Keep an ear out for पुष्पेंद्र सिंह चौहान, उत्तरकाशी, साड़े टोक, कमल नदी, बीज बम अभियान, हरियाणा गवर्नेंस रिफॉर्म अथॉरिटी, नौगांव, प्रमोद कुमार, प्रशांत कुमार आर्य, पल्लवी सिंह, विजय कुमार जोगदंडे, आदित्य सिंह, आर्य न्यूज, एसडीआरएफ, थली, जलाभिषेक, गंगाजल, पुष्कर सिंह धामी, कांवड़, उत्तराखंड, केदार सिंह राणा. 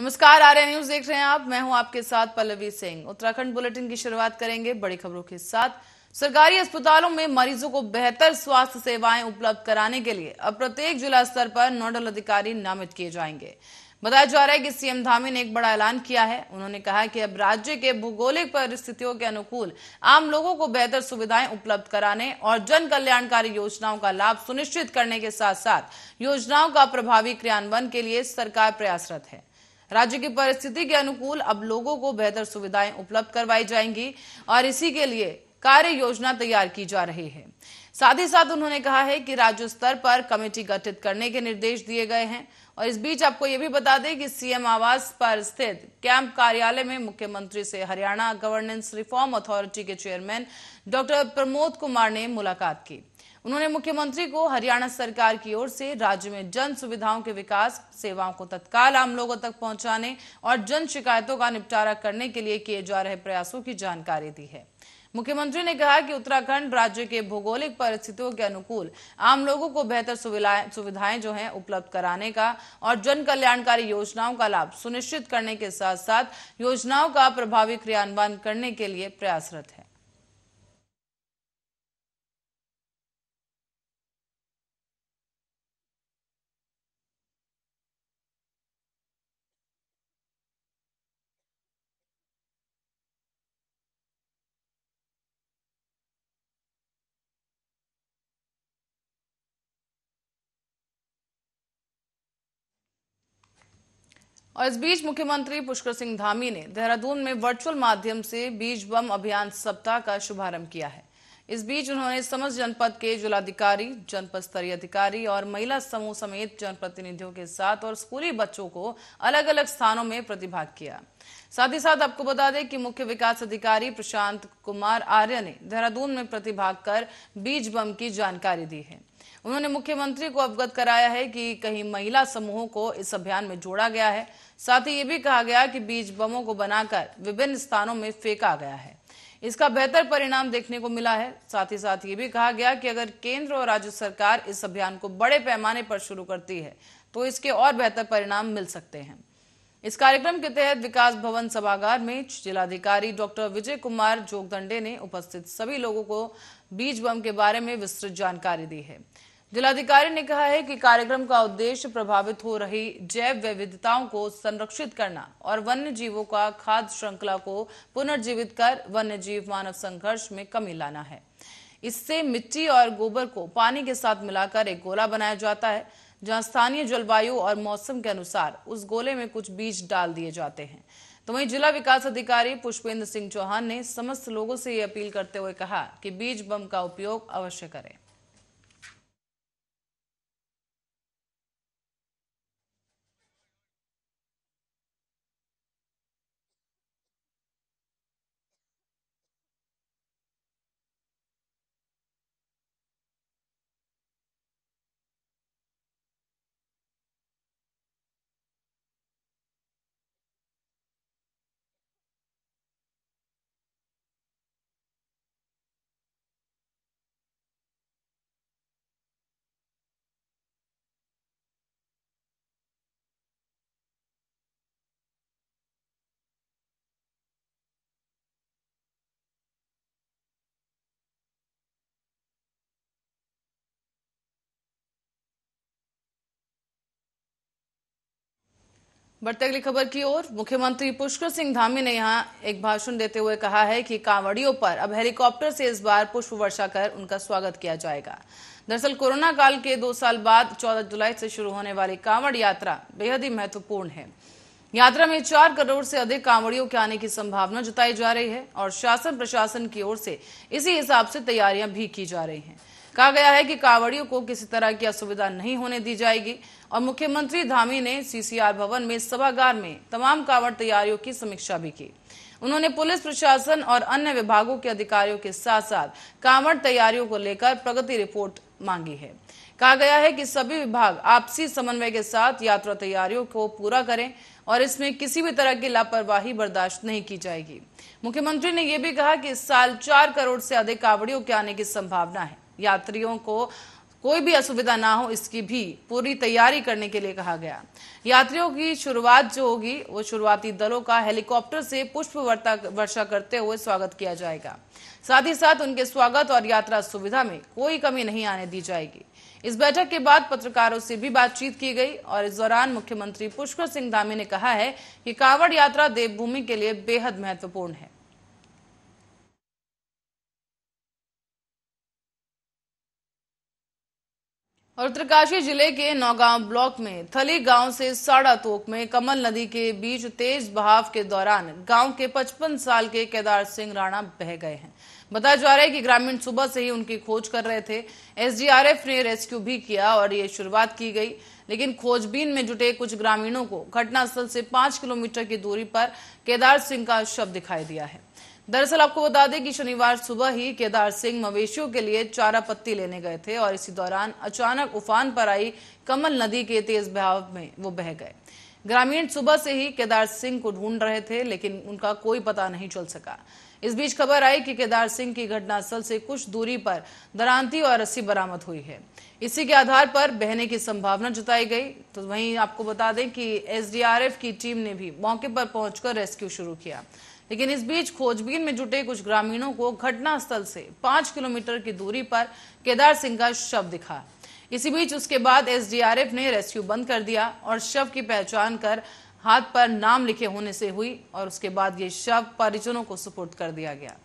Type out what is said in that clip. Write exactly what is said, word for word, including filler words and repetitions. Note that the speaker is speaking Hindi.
नमस्कार, आर्य न्यूज देख रहे हैं आप। मैं हूं आपके साथ पल्लवी सिंह। उत्तराखंड बुलेटिन की शुरुआत करेंगे बड़ी खबरों के साथ। सरकारी अस्पतालों में मरीजों को बेहतर स्वास्थ्य सेवाएं उपलब्ध कराने के लिए अब प्रत्येक जिला स्तर पर नोडल अधिकारी नामित किए जाएंगे। बताया जा रहा है कि सीएम धामी ने एक बड़ा ऐलान किया है। उन्होंने कहा कि अब राज्य के भूगोलिक परिस्थितियों के अनुकूल आम लोगों को बेहतर सुविधाएं उपलब्ध कराने और जन कल्याणकारी योजनाओं का लाभ सुनिश्चित करने के साथ साथ योजनाओं का प्रभावी क्रियान्वयन के लिए सरकार प्रयासरत है। राज्य की परिस्थिति के अनुकूल अब लोगों को बेहतर सुविधाएं उपलब्ध करवाई जाएंगी और इसी के लिए कार्य योजना तैयार की जा रही है। साथ ही साथ उन्होंने कहा है कि राज्य स्तर पर कमेटी गठित करने के निर्देश दिए गए हैं। और इस बीच आपको ये भी बता दें कि सीएम आवास पर स्थित कैंप कार्यालय में मुख्यमंत्री से हरियाणा गवर्नेंस रिफॉर्म अथॉरिटी के चेयरमैन डॉक्टर प्रमोद कुमार ने मुलाकात की। उन्होंने मुख्यमंत्री को हरियाणा सरकार की ओर से राज्य में जन सुविधाओं के विकास, सेवाओं को तत्काल आम लोगों तक पहुंचाने और जन शिकायतों का निपटारा करने के लिए किए जा रहे प्रयासों की जानकारी दी है। मुख्यमंत्री ने कहा कि उत्तराखंड राज्य के भौगोलिक परिस्थितियों के अनुकूल आम लोगों को बेहतर सुविधाएं जो हैं उपलब्ध कराने का और जन कल्याणकारी योजनाओं का लाभ सुनिश्चित करने के साथ साथ योजनाओं का प्रभावी क्रियान्वयन करने के लिए प्रयासरत है। और इस बीच मुख्यमंत्री पुष्कर सिंह धामी ने देहरादून में वर्चुअल माध्यम से बीज बम अभियान सप्ताह का शुभारंभ किया है। इस बीच उन्होंने समस्त जनपद के जिलाधिकारी, जनपद स्तरीय अधिकारी और महिला समूह समेत जनप्रतिनिधियों के साथ और स्कूली बच्चों को अलग अलग स्थानों में प्रतिभाग किया। साथ ही साथ आपको बता दें कि मुख्य विकास अधिकारी प्रशांत कुमार आर्य ने देहरादून में प्रतिभाग कर बीज बम की जानकारी दी है। उन्होंने मुख्यमंत्री को अवगत कराया है कि कई महिला समूहों को इस अभियान में जोड़ा गया है। साथ ही ये भी कहा गया कि बीज बमों को बनाकर विभिन्न स्थानों में फेंका गया है, इसका बेहतर परिणाम देखने को मिला है। साथ ही साथ ये भी कहा गया कि अगर केंद्र और राज्य सरकार इस अभियान को बड़े पैमाने पर शुरू करती है तो इसके और बेहतर परिणाम मिल सकते हैं। इस कार्यक्रम के तहत विकास भवन सभागार में जिलाधिकारी डॉक्टर विजय कुमार जोगदंडे ने उपस्थित सभी लोगों को बीज बम के बारे में विस्तृत जानकारी दी है। जिलाधिकारी ने कहा है कि कार्यक्रम का उद्देश्य प्रभावित हो रही जैव विविधताओं को संरक्षित करना और वन्य जीवों का खाद्य श्रृंखला को पुनर्जीवित कर वन्य जीव मानव संघर्ष में कमी लाना है। इससे मिट्टी और गोबर को पानी के साथ मिलाकर एक गोला बनाया जाता है, जहां स्थानीय जलवायु और मौसम के अनुसार उस गोले में कुछ बीज डाल दिए जाते हैं। तो वहीं जिला विकास अधिकारी पुष्पेंद्र सिंह चौहान ने समस्त लोगों से ये अपील करते हुए कहा कि बीज बम का उपयोग अवश्य करें। बढ़ते अगली खबर की ओर, मुख्यमंत्री पुष्कर सिंह धामी ने यहां एक भाषण देते हुए कहा है कि कांवड़ियों पर अब हेलीकॉप्टर से इस बार पुष्प वर्षा कर उनका स्वागत किया जाएगा। दरअसल कोरोना काल के दो साल बाद चौदह जुलाई से शुरू होने वाली कांवड़ यात्रा बेहद ही महत्वपूर्ण है। यात्रा में चार करोड़ से अधिक कांवड़ियों के आने की संभावना जताई जा रही है और शासन प्रशासन की ओर से इसी हिसाब से तैयारियां भी की जा रही है। कहा गया है कि कांवड़ियों को किसी तरह की असुविधा नहीं होने दी जाएगी। और मुख्यमंत्री धामी ने सीसीआर भवन में सभागार में तमाम कांवड़ तैयारियों की समीक्षा भी की। उन्होंने पुलिस प्रशासन और अन्य विभागों के अधिकारियों के साथ साथ कांवड़ तैयारियों को लेकर प्रगति रिपोर्ट मांगी है। कहा गया है कि सभी विभाग आपसी समन्वय के साथ यात्रा तैयारियों को पूरा करें और इसमें किसी भी तरह की लापरवाही बर्दाश्त नहीं की जाएगी। मुख्यमंत्री ने यह भी कहा कि इस साल चार करोड़ से अधिक कांवड़ियों के आने की संभावना है। यात्रियों को कोई भी असुविधा ना हो इसकी भी पूरी तैयारी करने के लिए कहा गया। यात्रियों की शुरुआत जो होगी वो शुरुआती दलों का हेलीकॉप्टर से पुष्प वर्षा करते हुए स्वागत किया जाएगा। साथ ही साथ उनके स्वागत और यात्रा सुविधा में कोई कमी नहीं आने दी जाएगी। इस बैठक के बाद पत्रकारों से भी बातचीत की गई और इस दौरान मुख्यमंत्री पुष्कर सिंह धामी ने कहा है कि कांवड़ यात्रा देवभूमि के लिए बेहद महत्वपूर्ण है। और उत्तरकाशी जिले के नौगांव ब्लॉक में थली गांव से साड़े टोक में कमल नदी के बीच तेज बहाव के दौरान गांव के पचपन साल के केदार सिंह राणा बह गए हैं। बताया जा रहा है कि ग्रामीण सुबह से ही उनकी खोज कर रहे थे। एसडीआरएफ ने रेस्क्यू भी किया और ये शुरुआत की गई, लेकिन खोजबीन में जुटे कुछ ग्रामीणों को घटनास्थल से पांच किलोमीटर की दूरी पर केदार सिंह का शव दिखाई दिया है। दरअसल आपको बता दें कि शनिवार सुबह ही केदार सिंह मवेशियों के लिए चारा पत्ती लेने गए थे और इसी दौरान अचानक उफान पर आई कमल नदी के तेज बहाव में वो बह गए। ग्रामीण सुबह से ही केदार सिंह को ढूंढ रहे थे, लेकिन उनका कोई पता नहीं चल सका। इस बीच खबर आई कि केदार सिंह की घटनास्थल से कुछ दूरी पर दरांती और रस्सी बरामद हुई है। इसी के आधार पर बहने की संभावना जताई गई। तो वहीं आपको बता दें कि एसडीआरएफ की टीम ने भी मौके पर पहुंचकर रेस्क्यू शुरू किया, लेकिन इस बीच खोजबीन में जुटे कुछ ग्रामीणों को घटनास्थल से पांच किलोमीटर की दूरी पर केदार सिंह का शव दिखा। इसी बीच उसके बाद एसडीआरएफ ने रेस्क्यू बंद कर दिया और शव की पहचान कर हाथ पर नाम लिखे होने से हुई और उसके बाद ये शव परिजनों को सुपुर्द कर दिया गया।